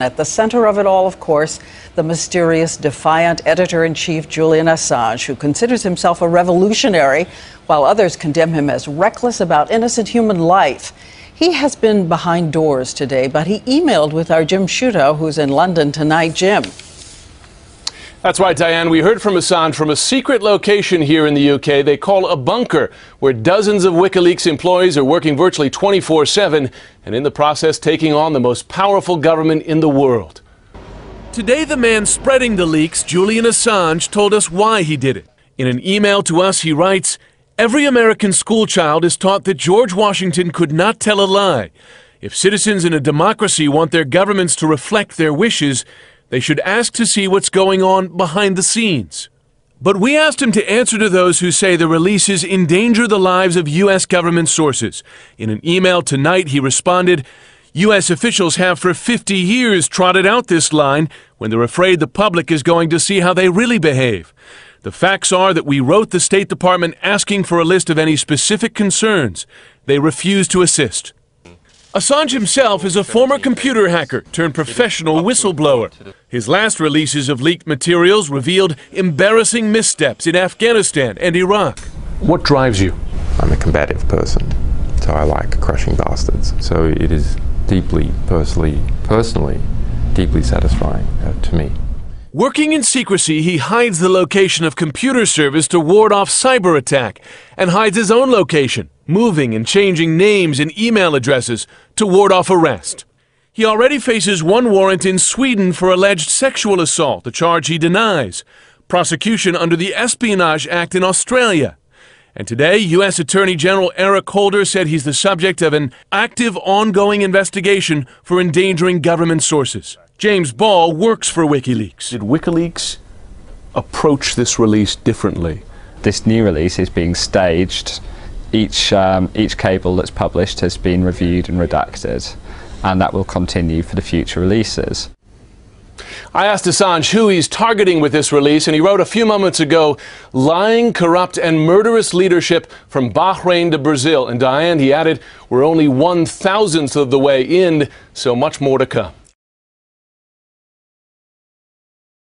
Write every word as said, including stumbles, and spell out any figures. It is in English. At the center of it all, of course, the mysterious, defiant editor-in-chief Julian Assange, who considers himself a revolutionary, while others condemn him as reckless about innocent human life. He has been behind doors today, but he emailed with our Jim Sciutto, who's in London tonight. Jim. That's right, Diane. We heard from Assange from a secret location here in the U K they call a bunker, where dozens of WikiLeaks employees are working virtually twenty-four seven and in the process taking on the most powerful government in the world. Today, the man spreading the leaks, Julian Assange, told us why he did it. In an email to us, he writes, "Every American schoolchild is taught that George Washington could not tell a lie. If citizens in a democracy want their governments to reflect their wishes, they should ask to see what's going on behind the scenes." But we asked him to answer to those who say the releases endanger the lives of U S government sources. In an email tonight, he responded, "U S officials have for fifty years trotted out this line when they're afraid the public is going to see how they really behave. The facts are that we wrote the State Department asking for a list of any specific concerns. They refused to assist." Assange himself is a former computer hacker turned professional whistleblower. His last releases of leaked materials revealed embarrassing missteps in Afghanistan and Iraq. What drives you? I'm a combative person, so I like crushing bastards. So it is deeply, personally, personally, deeply satisfying uh, to me. Working in secrecy, he hides the location of computer service to ward off cyber attack, and hides his own location, moving and changing names and email addresses to ward off arrest. He already faces one warrant in Sweden for alleged sexual assault, a charge he denies, prosecution under the Espionage Act in Australia. And today, U S Attorney General Eric Holder said he's the subject of an active, ongoing investigation for endangering government sources. James Ball works for WikiLeaks. Did WikiLeaks approach this release differently? This new release is being staged. Each, um, each cable that's published has been reviewed and redacted, and that will continue for the future releases. I asked Assange who he's targeting with this release, and he wrote a few moments ago, "Lying, corrupt, and murderous leadership from Bahrain to Brazil." And Diane, he added, "We're only one thousandth of the way in, so much more to come."